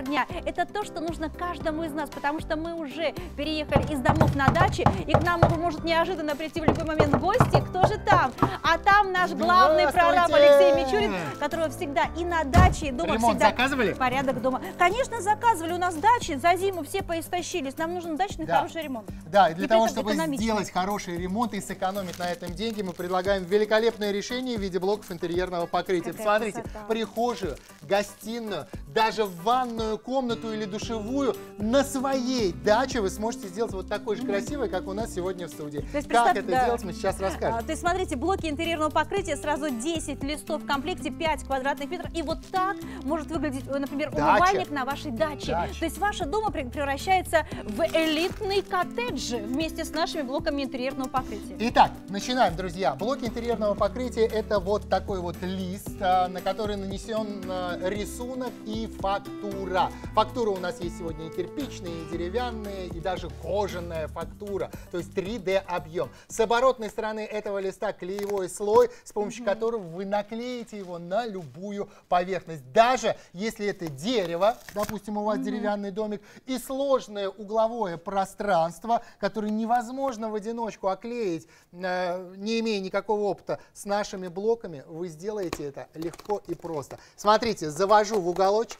гектар дня. Это то, что нужно каждому из нас, потому что мы уже переехали из домов на дачи, и к нам может неожиданно прийти в любой момент гости. Кто же там? А там наш главный прораб Алексей Мичурин, которого всегда и на даче, и дома ремонт всегда заказывали? Порядок дома. Конечно, заказывали. У нас дачи за зиму все поистощились. Нам нужен дачный хороший ремонт. Да, и для того, чтобы сделать хороший ремонт и сэкономить на этом деньги, мы предлагаем великолепное решение в виде блоков интерьерного покрытия. Смотрите, прихожую, гостиную, даже ванную комнату или душевую на своей даче вы сможете сделать вот такой же красивой, как у нас сегодня в студии. То есть, как это делать, мы сейчас расскажем. То есть, смотрите, блоки интерьерного покрытия, сразу 10 листов в комплекте, 5 квадратных метров. И вот так может выглядеть, например, умывальник на вашей даче. То есть, ваша дома превращается в элитный коттедж вместе с нашими блоками интерьерного покрытия. Итак, начинаем, друзья. Блоки интерьерного покрытия — это вот такой вот лист, на который нанесен рисунок и фактура. Фактура у нас есть сегодня и кирпичная, и деревянная, и даже кожаная фактура, то есть 3D-объем. С оборотной стороны этого листа клеевой слой, с помощью которого вы наклеите его на любую поверхность. Даже если это дерево, допустим, у вас деревянный домик, и сложное угловое пространство, которое невозможно в одиночку оклеить, не имея никакого опыта, с нашими блоками вы сделаете это легко и просто. Смотрите, завожу в уголочек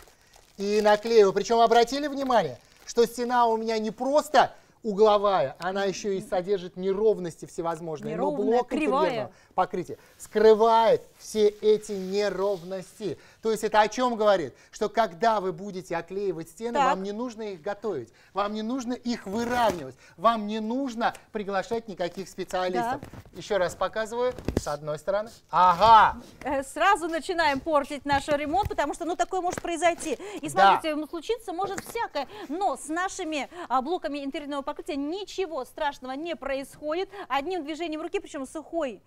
и наклею. Причем обратили внимание, что стена у меня не просто угловая, она еще и содержит неровности всевозможные. Неровная, но блок кривая. Покрытие скрывает все эти неровности. То есть это о чем говорит? Что когда вы будете оклеивать стены, вам не нужно их готовить, вам не нужно их выравнивать, вам не нужно приглашать никаких специалистов. Еще раз показываю, с одной стороны. Ага! Сразу начинаем портить наш ремонт, потому что, ну, такое может произойти. И смотрите, случится может всякое, но с нашими блоками интерьерного покрытия ничего страшного не происходит. Одним движением руки, причем сухой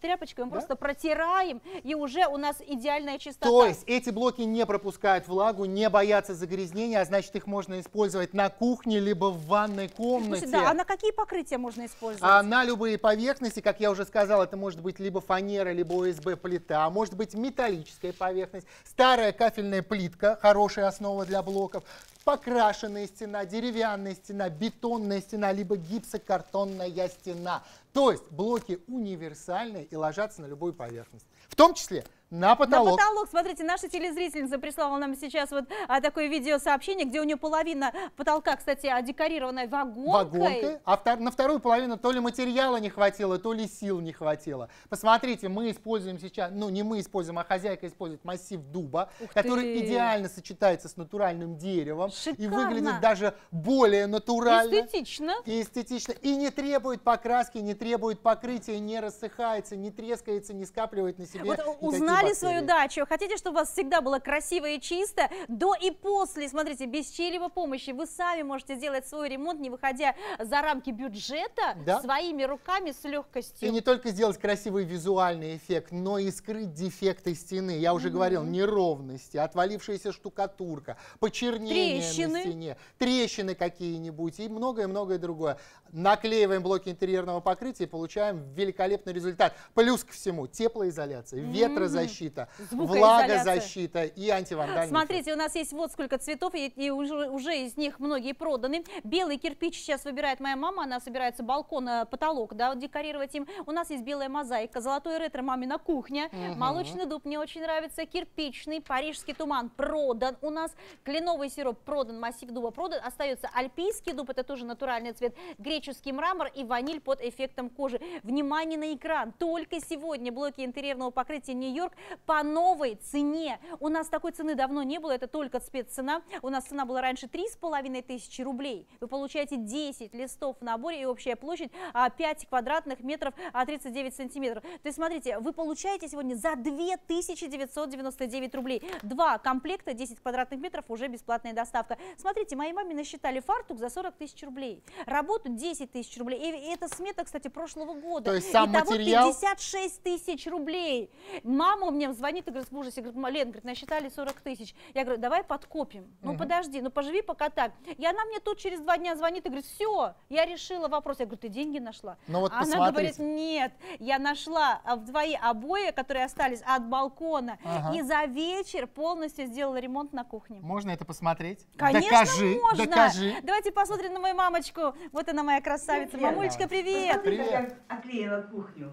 тряпочкой, мы просто протираем, и уже у нас идеальная чистота. То есть эти блоки не пропускают влагу, не боятся загрязнения, а значит, их можно использовать на кухне, либо в ванной комнате. Да, а на какие покрытия можно использовать? На любые поверхности, как я уже сказал, это может быть либо фанера, либо ОСБ-плита, может быть металлическая поверхность, старая кафельная плитка, хорошая основа для блоков, покрашенная стена, деревянная стена, бетонная стена, либо гипсокартонная стена. То есть блоки универсальные и ложатся на любую поверхность, в том числе на потолок. На потолок. Смотрите, наша телезрительница прислала нам сейчас вот такое видеосообщение, где у нее половина потолка, кстати, декорированная вагонкой. А на вторую половину то ли материала не хватило, то ли сил не хватило. Посмотрите, мы используем сейчас, ну не мы используем, а хозяйка использует массив дуба, который идеально сочетается с натуральным деревом. Шикарно. И выглядит даже более натурально. Эстетично. И эстетично. И не требует покраски, не требует покрытия, не рассыхается, не трескается, не скапливает на себе. Вот узнали свою дачу. Хотите, чтобы у вас всегда было красиво и чисто? До и после, смотрите, без чьей-либо помощи вы сами можете делать свой ремонт, не выходя за рамки бюджета, своими руками с легкостью. И не только сделать красивый визуальный эффект, но и скрыть дефекты стены. Я уже говорил, неровности, отвалившаяся штукатурка, почернение на стене, трещины какие-нибудь и многое-многое другое. Наклеиваем блоки интерьерного покрытия и получаем великолепный результат. Плюс ко всему теплоизоляция, ветрозащита, влагозащита и антивандальная. Смотрите, у нас есть вот сколько цветов, и уже из них многие проданы. Белый кирпич сейчас выбирает моя мама, она собирается балкон, потолок, декорировать им. У нас есть белая мозаика, золотой ретро, мамина кухня, молочный дуб мне очень нравится, кирпичный, парижский туман продан у нас, кленовый сироп продан, массив дуба продан, остается альпийский дуб, это тоже натуральный цвет, греческий мрамор и ваниль под эффектом кожи. Внимание на экран, только сегодня блоки интерьерного покрытия Нью-Йорк по новой цене. У нас такой цены давно не было, это только спеццена. У нас цена была раньше 3500 рублей. Вы получаете 10 листов в наборе и общая площадь 5 квадратных метров 39 сантиметров. То есть, смотрите, вы получаете сегодня за 2999 рублей. 2 комплекта, 10 квадратных метров, уже бесплатная доставка. Смотрите, моей маме насчитали фартук за 40 тысяч рублей. Работу 10 тысяч рублей. И эта смета, кстати, прошлого года. То есть сам материал... 56 тысяч рублей. Мама мне звонит и говорит, мужа себе, говорит, Лен, говорит, насчитали 40 тысяч. Я говорю, давай подкопим. Ну подожди, ну поживи пока так. И она мне тут через 2 дня звонит и говорит, все, я решила вопрос. Я говорю, ты деньги нашла? Ну, вот она говорит, нет, я нашла вдвое обои, которые остались от балкона. Ага. И за вечер полностью сделала ремонт на кухне. Можно это посмотреть? Конечно, докажи, можно. Докажи. Давайте посмотрим на мою мамочку. Вот она, моя красавица. Привет. Мамулечка, привет. Привет. Как я оклеила кухню.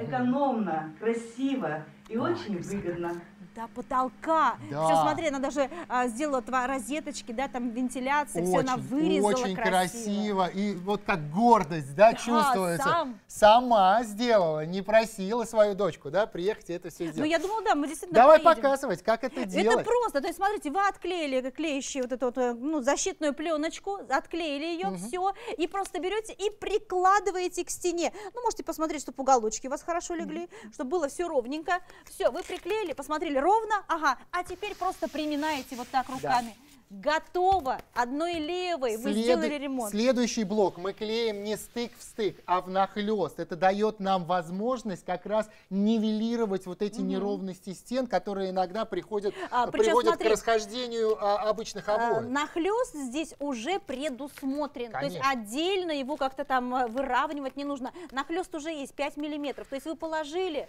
Экономно, красиво и очень выгодно. До потолка. Да. Все, смотри, она даже сделала розеточки, да, там вентиляция, все она вырезала очень красиво. И вот как гордость, да, чувствуется. Сама сделала, не просила свою дочку, да, приехать и это все сделать. Ну, я думала, да, мы действительно давай приедем. Показывать, как это делать. Это просто, то есть, смотрите, вы отклеили клеящую вот эту вот, ну, защитную пленочку, отклеили ее, все, и просто берете и прикладываете к стене. Ну, можете посмотреть, чтобы уголочки у вас хорошо легли, чтобы было все ровненько. Все, вы приклеили, посмотрели ровно, ага, а теперь просто приминаете вот так руками. Да. Готово, одной левой вы сделали ремонт. Следующий блок мы клеим не стык в стык, а внахлёст. Это дает нам возможность как раз нивелировать вот эти неровности стен, которые иногда приводят к расхождению обычных обоев. Нахлёст здесь уже предусмотрен, то есть отдельно его как-то там выравнивать не нужно. Нахлёст уже есть 5 миллиметров, то есть вы положили,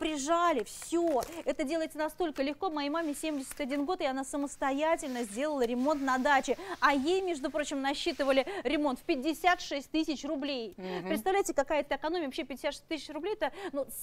прижали, все. Это делается настолько легко. Моей маме 71 год, и она самостоятельно сделала ремонт на даче. А ей, между прочим, насчитывали ремонт в 56 тысяч рублей. Представляете, какая это экономия? Вообще 56 тысяч рублей – это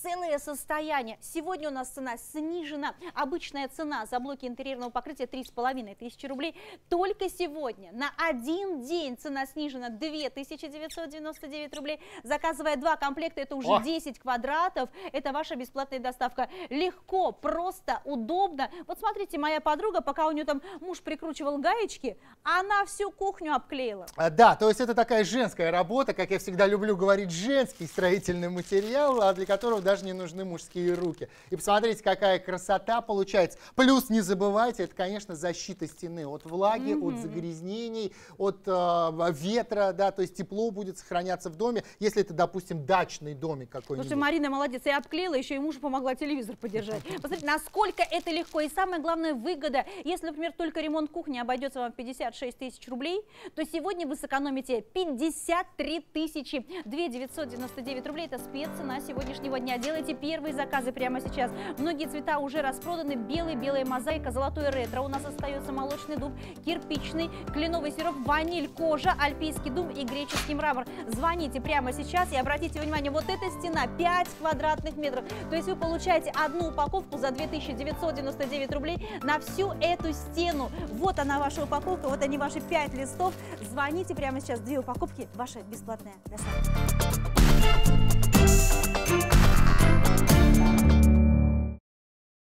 целое состояние. Сегодня у нас цена снижена. Обычная цена за блоки интерьерного покрытия 3,5 тысячи рублей. Только сегодня на один день цена снижена 2999 рублей. Заказывая 2 комплекта, это уже 10 квадратов. Это ваша бесплатная доставка. Легко, просто, удобно. Вот смотрите, моя подруга, пока у нее там муж прикручивал гаечки, она всю кухню обклеила. Да, то есть это такая женская работа, как я всегда люблю говорить, женский строительный материал, для которого даже не нужны мужские руки. И посмотрите, какая красота получается. Плюс не забывайте, это, конечно, защита стены от влаги, от загрязнений, от ветра, да, то есть тепло будет сохраняться в доме, если это, допустим, дачный домик какой-нибудь. Слушай, Марина молодец, я обклеила, еще и мужу помогла телевизор подержать. Посмотрите, насколько это легко. И самая главная выгода, если, например, только ремонт кухни обойдется вам 56 тысяч рублей, то сегодня вы сэкономите 53 тысячи 2999 рублей. Это спеццена сегодняшнего дня. Делайте первые заказы прямо сейчас. Многие цвета уже распроданы. Белый, белая мозаика, золотой ретро. У нас остается молочный дуб, кирпичный, кленовый сироп, ваниль, кожа, альпийский дуб и греческий мрамор. Звоните прямо сейчас и обратите внимание, вот эта стена 5 квадратных метров. То есть вы получаете одну упаковку за 2999 рублей на всю эту стену. Вот она ваша упаковка, вот они ваши 5 листов. Звоните прямо сейчас, 2 упаковки, ваша бесплатная доставка.